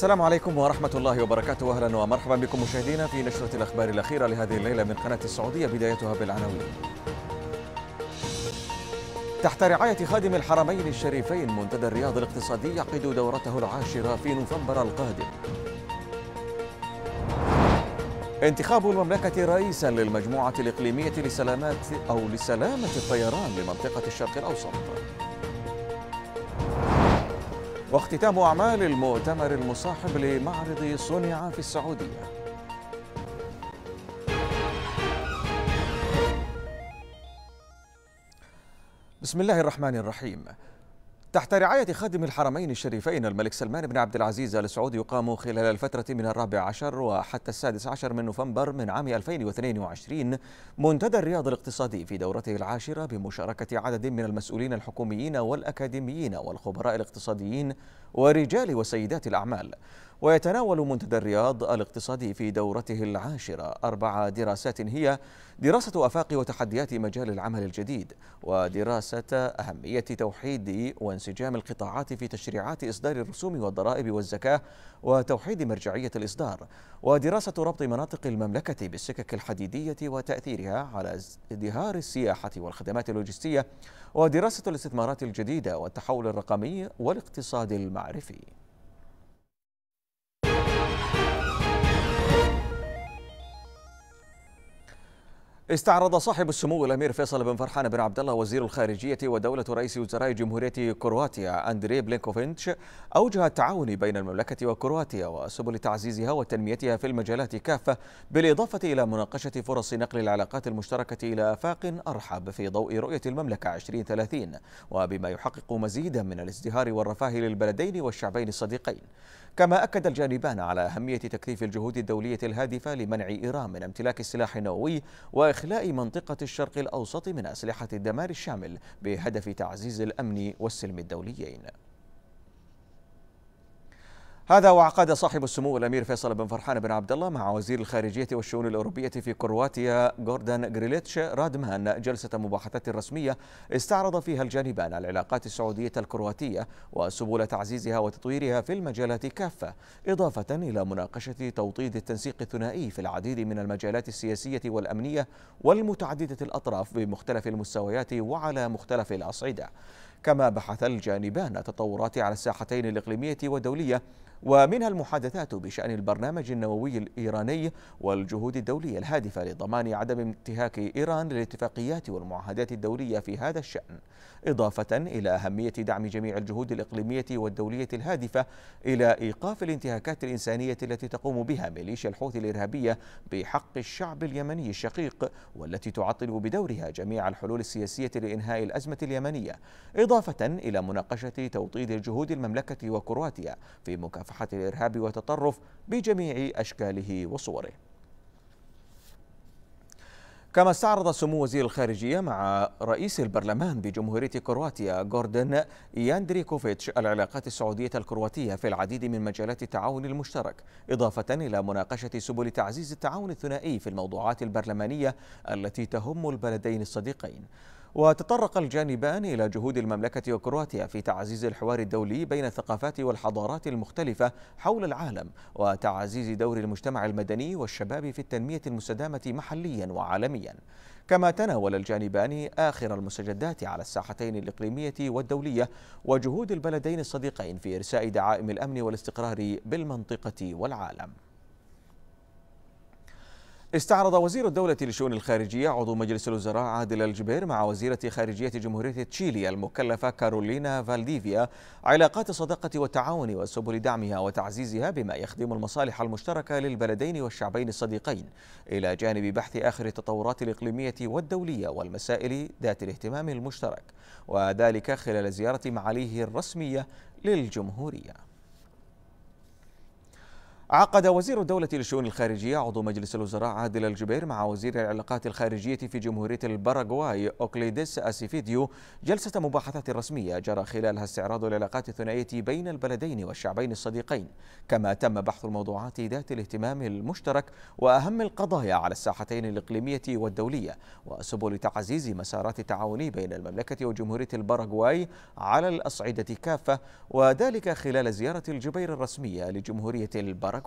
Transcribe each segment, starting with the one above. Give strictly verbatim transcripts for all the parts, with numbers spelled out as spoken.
السلام عليكم ورحمة الله وبركاته، أهلا ومرحبا بكم مشاهدينا في نشرة الأخبار الأخيرة لهذه الليلة من قناة السعودية، بدايتها بالعناوين. تحت رعاية خادم الحرمين الشريفين منتدى الرياض الاقتصادي يعقد دورته العاشرة في نوفمبر القادم. انتخاب المملكة رئيسا للمجموعة الإقليمية لسلامات أو لسلامة الطيران لمنطقة الشرق الأوسط. واختتام أعمال المؤتمر المصاحب لمعرض صنع في السعودية. بسم الله الرحمن الرحيم. تحت رعاية خادم الحرمين الشريفين الملك سلمان بن عبدالعزيز آل السعود يقام خلال الفترة من الرابع عشر وحتى السادس عشر من نوفمبر من عام ألفين واثنين وعشرين منتدى الرياض الاقتصادي في دورته العاشرة بمشاركة عدد من المسؤولين الحكوميين والأكاديميين والخبراء الاقتصاديين ورجال وسيدات الأعمال. ويتناول منتدى الرياض الاقتصادي في دورته العاشرة أربع دراسات، هي دراسة آفاق وتحديات مجال العمل الجديد، ودراسة أهمية توحيد وانسجام القطاعات في تشريعات إصدار الرسوم والضرائب والزكاة وتوحيد مرجعية الإصدار، ودراسة ربط مناطق المملكة بالسكك الحديدية وتأثيرها على ازدهار السياحة والخدمات اللوجستية، ودراسة الاستثمارات الجديدة والتحول الرقمي والاقتصاد المعرفي. استعرض صاحب السمو الأمير فيصل بن فرحان بن عبد الله وزير الخارجية ودولة رئيس وزراء جمهورية كرواتيا أندريه بلينكوفنتش أوجه التعاون بين المملكة وكرواتيا وسبل تعزيزها وتنميتها في المجالات كافة، بالإضافة إلى مناقشة فرص نقل العلاقات المشتركة إلى آفاق أرحب في ضوء رؤية المملكة عشرين ثلاثين، وبما يحقق مزيدا من الازدهار والرفاه للبلدين والشعبين الصديقين. كما أكد الجانبان على أهمية تكثيف الجهود الدولية الهادفة لمنع إيران من امتلاك السلاح النووي وإخلاء منطقة الشرق الأوسط من أسلحة الدمار الشامل بهدف تعزيز الأمن والسلم الدوليين. هذا وعقد صاحب السمو الأمير فيصل بن فرحان بن عبد الله مع وزير الخارجية والشؤون الأوروبية في كرواتيا غوردان غريليتش رادمان جلسة مباحثات رسمية استعرض فيها الجانبان العلاقات السعودية الكرواتية وسبل تعزيزها وتطويرها في المجالات كافة، إضافة إلى مناقشة توطيد التنسيق الثنائي في العديد من المجالات السياسية والأمنية والمتعددة الأطراف بمختلف المستويات وعلى مختلف الأصعدة. كما بحث الجانبان تطورات على الساحتين الإقليمية والدولية، ومنها المحادثات بشأن البرنامج النووي الإيراني والجهود الدولية الهادفة لضمان عدم انتهاك إيران للاتفاقيات والمعاهدات الدولية في هذا الشأن، إضافة إلى أهمية دعم جميع الجهود الإقليمية والدولية الهادفة إلى إيقاف الانتهاكات الإنسانية التي تقوم بها ميليشيا الحوثي الإرهابية بحق الشعب اليمني الشقيق، والتي تعطل بدورها جميع الحلول السياسية لإنهاء الأزمة اليمنية، إضافة إلى مناقشة توطيد جهود المملكة وكرواتيا في مكافحة الإرهاب والتطرف بجميع أشكاله وصوره. كما استعرض سمو وزير الخارجية مع رئيس البرلمان بجمهورية كرواتيا غوردن ياندريكوفيتش العلاقات السعودية الكرواتية في العديد من مجالات التعاون المشترك، إضافة إلى مناقشة سبل تعزيز التعاون الثنائي في الموضوعات البرلمانية التي تهم البلدين الصديقين. وتطرق الجانبان إلى جهود المملكة وكرواتيا في تعزيز الحوار الدولي بين الثقافات والحضارات المختلفة حول العالم، وتعزيز دور المجتمع المدني والشباب في التنمية المستدامة محليا وعالميا. كما تناول الجانبان آخر المستجدات على الساحتين الإقليمية والدولية وجهود البلدين الصديقين في إرساء دعائم الأمن والاستقرار بالمنطقة والعالم. استعرض وزير الدولة لشؤون الخارجية عضو مجلس الوزراء عادل الجبير مع وزيرة خارجية جمهورية تشيلي المكلفة كارولينا فالديفيا علاقات الصداقة والتعاون وسبل دعمها وتعزيزها بما يخدم المصالح المشتركة للبلدين والشعبين الصديقين، إلى جانب بحث آخر التطورات الإقليمية والدولية والمسائل ذات الاهتمام المشترك، وذلك خلال زيارة معاليه الرسمية للجمهورية. عقد وزير الدولة للشؤون الخارجية عضو مجلس الوزراء عادل الجبير مع وزير العلاقات الخارجية في جمهورية الباراغواي أوكليديس أسيفيديو جلسة مباحثة رسمية جرى خلالها استعراض العلاقات الثنائية بين البلدين والشعبين الصديقين، كما تم بحث الموضوعات ذات الاهتمام المشترك وأهم القضايا على الساحتين الإقليمية والدولية وسبل تعزيز مسارات التعاون بين المملكة وجمهورية الباراغواي على الأصعدة كافة، وذلك خلال زيارة الجبير الرسمية لجمهورية الباراغواي.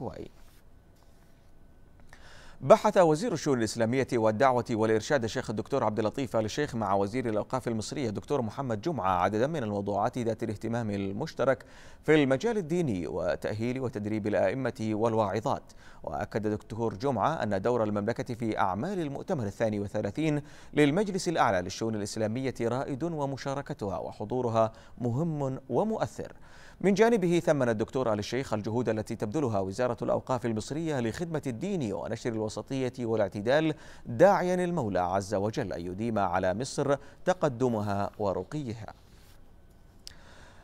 بحث وزير الشؤون الإسلامية والدعوة والإرشاد الشيخ الدكتور عبد اللطيف آل الشيخ مع وزير الأوقاف المصرية الدكتور محمد جمعه عددا من الموضوعات ذات الاهتمام المشترك في المجال الديني وتأهيل وتدريب الآئمة والواعظات. وأكد الدكتور جمعه أن دور المملكة في أعمال المؤتمر الثاني والثلاثين للمجلس الأعلى للشؤون الإسلامية رائد، ومشاركتها وحضورها مهم ومؤثر. من جانبه ثمن الدكتور آل الشيخ الجهود التي تبذلها وزارة الأوقاف المصرية لخدمة الدين ونشر الوسطية والاعتدال، داعيا المولى عز وجل أن يديم على مصر تقدمها ورقيها.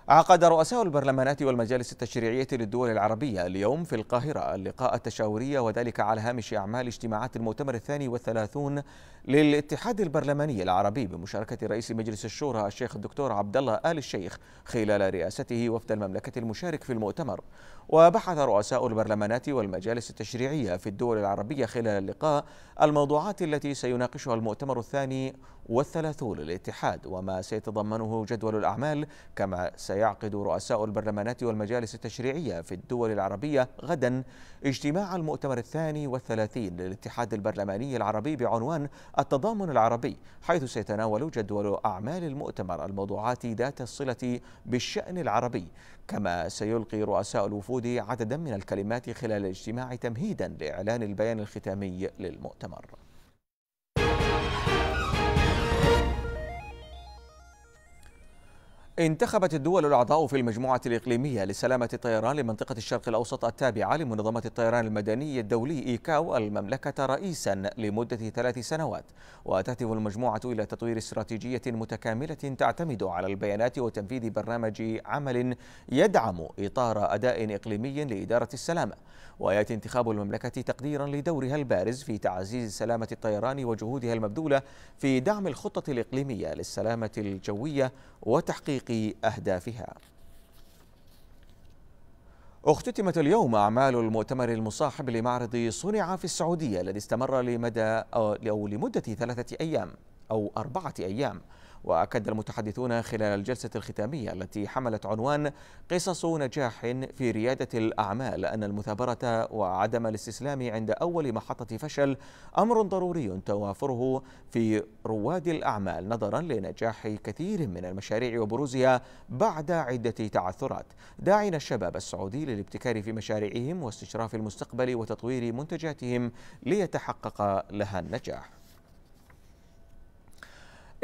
عقد رؤساء البرلمانات والمجالس التشريعية للدول العربية اليوم في القاهرة اللقاء التشاوري، وذلك على هامش أعمال اجتماعات المؤتمر الثاني والثلاثون للاتحاد البرلماني العربي بمشاركة رئيس مجلس الشورى الشيخ الدكتور عبد الله آل الشيخ خلال رئاسته وفد المملكة المشارك في المؤتمر. وبحث رؤساء البرلمانات والمجالس التشريعية في الدول العربية خلال اللقاء الموضوعات التي سيناقشها المؤتمر الثاني والثلاثون للاتحاد وما سيتضمنه جدول الأعمال، كما سيعقد رؤساء البرلمانات والمجالس التشريعية في الدول العربية غدا اجتماع المؤتمر الثاني والثلاثين للاتحاد البرلماني العربي بعنوان التضامن العربي، حيث سيتناول جدول أعمال المؤتمر الموضوعات ذات الصلة بالشأن العربي. كما سيلقي رؤساء الوفود عددا من الكلمات خلال الاجتماع تمهيدا لإعلان البيان الختامي للمؤتمر. انتخبت الدول الأعضاء في المجموعة الإقليمية لسلامة الطيران لمنطقة الشرق الأوسط التابعة لمنظمة الطيران المدني الدولي إيكاو المملكة رئيسا لمدة ثلاث سنوات، وتهدف المجموعة إلى تطوير استراتيجية متكاملة تعتمد على البيانات وتنفيذ برنامج عمل يدعم إطار أداء إقليمي لإدارة السلامة. ويأتي انتخاب المملكة تقديرا لدورها البارز في تعزيز سلامة الطيران وجهودها المبذولة في دعم الخطة الإقليمية للسلامة الجوية وتحقيق أهدافها. اختتمت اليوم أعمال المؤتمر المصاحب لمعرض صنع في السعودية الذي استمر لمدى أو لمدة ثلاثة أيام أو أربعة أيام. وأكد المتحدثون خلال الجلسة الختامية التي حملت عنوان قصص نجاح في ريادة الأعمال أن المثابرة وعدم الاستسلام عند أول محطة فشل أمر ضروري توافره في رواد الأعمال نظرا لنجاح كثير من المشاريع وبروزها بعد عدة تعثرات، داعين الشباب السعودي للابتكار في مشاريعهم واستشراف المستقبل وتطوير منتجاتهم ليتحقق لها النجاح.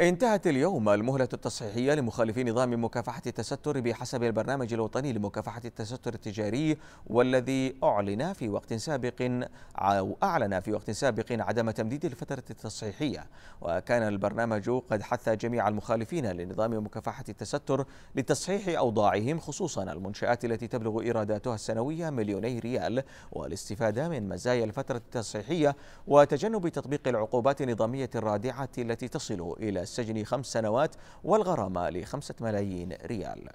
انتهت اليوم المهلة التصحيحية لمخالفي نظام مكافحة التستر بحسب البرنامج الوطني لمكافحة التستر التجاري، والذي أعلن في وقت سابق أو أعلن في وقت سابق عدم تمديد الفترة التصحيحية. وكان البرنامج قد حث جميع المخالفين لنظام مكافحة التستر لتصحيح أوضاعهم، خصوصا المنشآت التي تبلغ إيراداتها السنوية مليوني ريال، والاستفادة من مزايا الفترة التصحيحية وتجنب تطبيق العقوبات النظامية الرادعة التي تصل إلى السجن خمس سنوات والغرامة لخمسة ملايين ريال.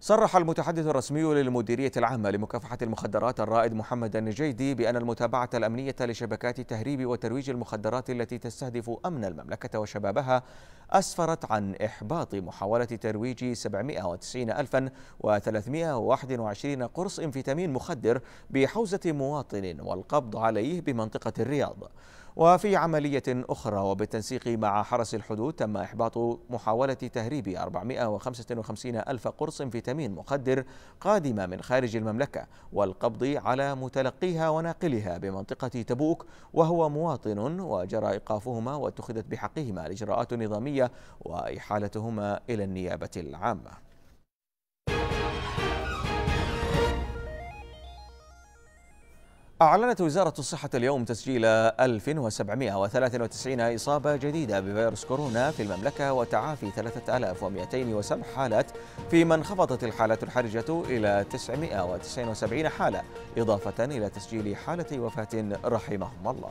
صرح المتحدث الرسمي للمديرية العامة لمكافحة المخدرات الرائد محمد النجيدي بأن المتابعة الأمنية لشبكات تهريب وترويج المخدرات التي تستهدف أمن المملكة وشبابها أسفرت عن إحباط محاولة ترويج سبعمائة وتسعين ألفا وثلاثمائة وواحد وعشرين قرص إنفيتامين مخدر بحوزة مواطن والقبض عليه بمنطقة الرياض. وفي عملية أخرى وبالتنسيق مع حرس الحدود تم إحباط محاولة تهريب أربعمائة وخمسة وخمسين ألف قرص إنفيتامين مخدر قادمة من خارج المملكة والقبض على متلقيها وناقلها بمنطقة تبوك وهو مواطن، وجرى إيقافهما واتخذت بحقهما إجراءات نظامية وإحالتهما إلى النيابة العامة. أعلنت وزارة الصحة اليوم تسجيل ألف وسبعمئة وثلاثة وتسعين إصابة جديدة بفيروس كورونا في المملكة وتعافي ثلاثة آلاف ومئتين وسبعة حالات، فيما انخفضت الحالات الحرجة إلى تسعمئة وتسعة وسبعين حالة، إضافة إلى تسجيل حالة وفاة رحمهم الله.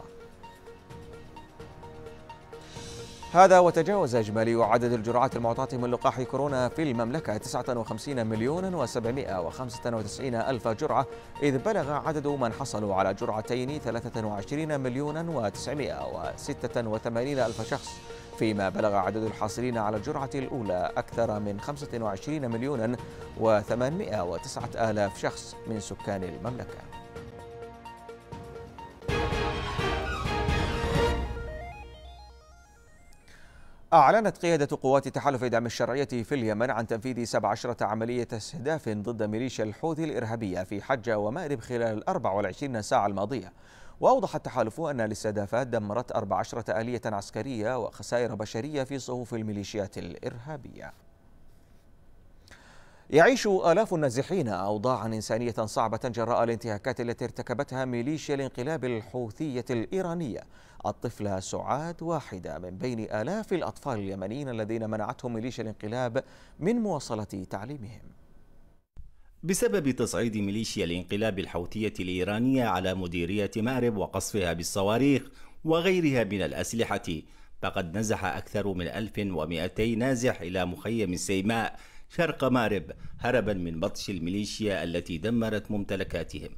هذا وتجاوز إجمالي عدد الجرعات المعطاة من لقاح كورونا في المملكة تسعة وخمسين مليون وسبعمئة وخمسة وتسعين ألف جرعة، إذ بلغ عدد من حصلوا على جرعتين ثلاثة وعشرين مليون وتسعمئة وستة وثمانين ألف شخص، فيما بلغ عدد الحاصلين على الجرعة الأولى أكثر من خمسة وعشرين مليون وثمانمئة وتسعة آلاف شخص من سكان المملكة. أعلنت قيادة قوات تحالف دعم الشرعية في اليمن عن تنفيذ سبع عشرة عملية استهداف ضد ميليشيا الحوثي الإرهابية في حجة ومأرب خلال الأربع وعشرين ساعة الماضية. وأوضح التحالف أن الاستهدافات دمرت أربع عشرة آلية عسكرية وخسائر بشرية في صفوف الميليشيات الإرهابية. يعيش آلاف النازحين أوضاعا إنسانية صعبة جراء الانتهاكات التي ارتكبتها ميليشيا الانقلاب الحوثية الإيرانية. الطفلة سعاد واحدة من بين آلاف الأطفال اليمنيين الذين منعتهم ميليشيا الانقلاب من مواصلة تعليمهم. بسبب تصعيد ميليشيا الانقلاب الحوثية الإيرانية على مديرية مأرب وقصفها بالصواريخ وغيرها من الأسلحة، فقد نزح أكثر من ألف ومئتين نازح إلى مخيم السيماء شرق مأرب هربا من بطش الميليشيا التي دمرت ممتلكاتهم.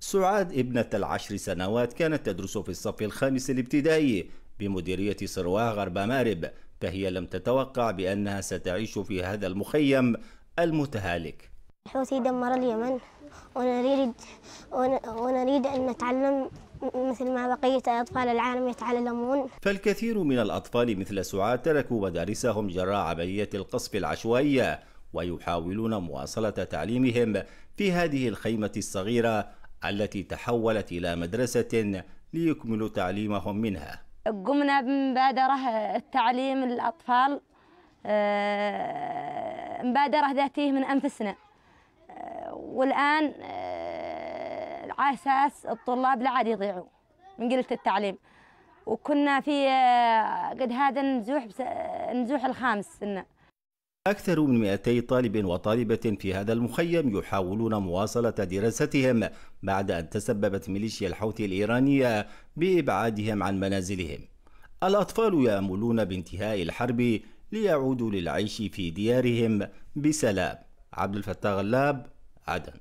سعاد ابنة العشر سنوات كانت تدرس في الصف الخامس الابتدائي بمديرية صرواه غرب مأرب، فهي لم تتوقع بأنها ستعيش في هذا المخيم المتهالك. الحوثي دمر اليمن ونريد ونريد أن نتعلم مثل ما بقية أطفال العالم يتعلمون. فالكثير من الأطفال مثل سعاد تركوا مدارسهم جراء عملية القصف العشوائية ويحاولون مواصلة تعليمهم في هذه الخيمة الصغيرة التي تحولت إلى مدرسة ليكملوا تعليمهم منها. قمنا بمبادرة التعليم الأطفال، مبادرة ذاتية من أنفسنا، والآن على أساس الطلاب لا عاد يضيعوا من قلة التعليم. وكنا في قد هذا النزوح النزوح الخامس لنا. أكثر من مئتي طالب وطالبة في هذا المخيم يحاولون مواصلة دراستهم بعد أن تسببت ميليشيا الحوثي الإيرانية بإبعادهم عن منازلهم. الأطفال يأملون بانتهاء الحرب ليعودوا للعيش في ديارهم بسلام. عبد الفتاح الغلاب، عدن.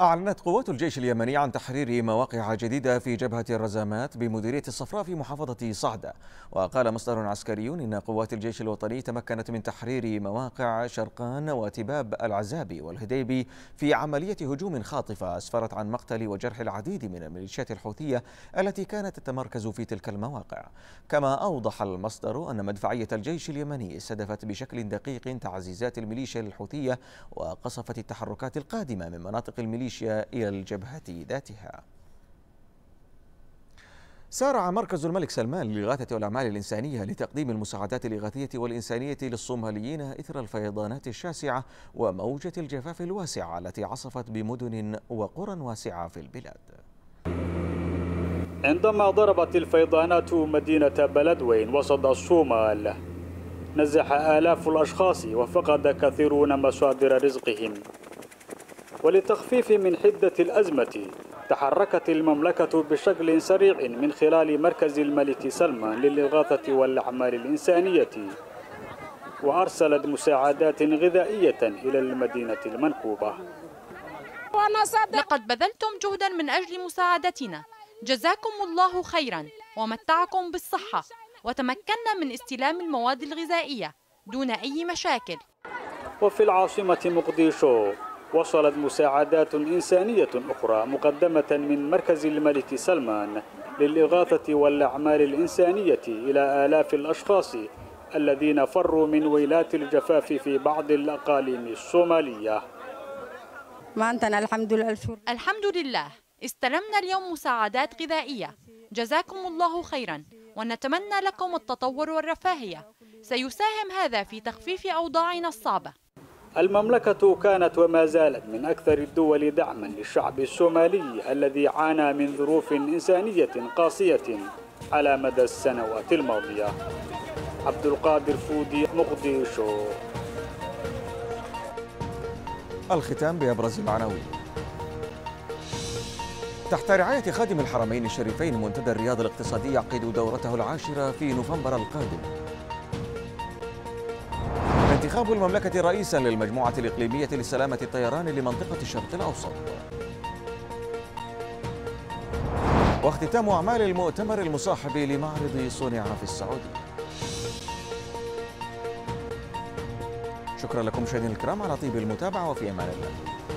أعلنت قوات الجيش اليمني عن تحرير مواقع جديدة في جبهة الرزامات بمديرية الصفراء في محافظة صعدة. وقال مصدر عسكري إن قوات الجيش الوطني تمكنت من تحرير مواقع شرقان وتباب العزابي والهديبي في عملية هجوم خاطفة أسفرت عن مقتل وجرح العديد من الميليشيات الحوثية التي كانت تتمركز في تلك المواقع. كما أوضح المصدر أن مدفعية الجيش اليمني استهدفت بشكل دقيق تعزيزات الميليشيا الحوثية وقصفت التحركات القادمة من مناطق الميليشيا إلى الجبهة ذاتها. سارع مركز الملك سلمان للإغاثة والأعمال الإنسانية لتقديم المساعدات الإغاثية والإنسانية للصوماليين إثر الفيضانات الشاسعة وموجة الجفاف الواسعة التي عصفت بمدن وقرى واسعة في البلاد. عندما ضربت الفيضانات مدينة بلدوين وسط الصومال، نزح آلاف الأشخاص وفقد كثيرون مصادر رزقهم. وللتخفيف من حدة الأزمة تحركت المملكة بشكل سريع من خلال مركز الملك سلمان للإغاثة والأعمال الإنسانية، وأرسلت مساعدات غذائية إلى المدينة المنكوبة. لقد بذلتم جهدا من أجل مساعدتنا، جزاكم الله خيرا ومتعكم بالصحة، وتمكنا من استلام المواد الغذائية دون أي مشاكل. وفي العاصمة مقديشو وصلت مساعدات إنسانية أخرى مقدمة من مركز الملك سلمان للإغاثة والأعمال الإنسانية إلى آلاف الأشخاص الذين فروا من ويلات الجفاف في بعض الأقاليم الصومالية. ما أنتنا الحمد لله. الحمد لله استلمنا اليوم مساعدات غذائية، جزاكم الله خيرا ونتمنى لكم التطور والرفاهية، سيساهم هذا في تخفيف أوضاعنا الصعبة. المملكة كانت وما زالت من أكثر الدول دعما للشعب الصومالي الذي عانى من ظروف إنسانية قاسية على مدى السنوات الماضية. عبد القادر فودي، مقديشو. الختام بأبرز العناوين. تحت رعاية خادم الحرمين الشريفين منتدى الرياض الاقتصادي يعقد دورته العاشرة في نوفمبر القادم. انتخاب المملكة رئيسا للمجموعة الإقليمية لسلامة الطيران لمنطقة الشرق الأوسط. واختتام أعمال المؤتمر المصاحب لمعرض صنع في السعودية. شكرا لكم مشاهدينا الكرام على طيب المتابعة، وفي أمان الله.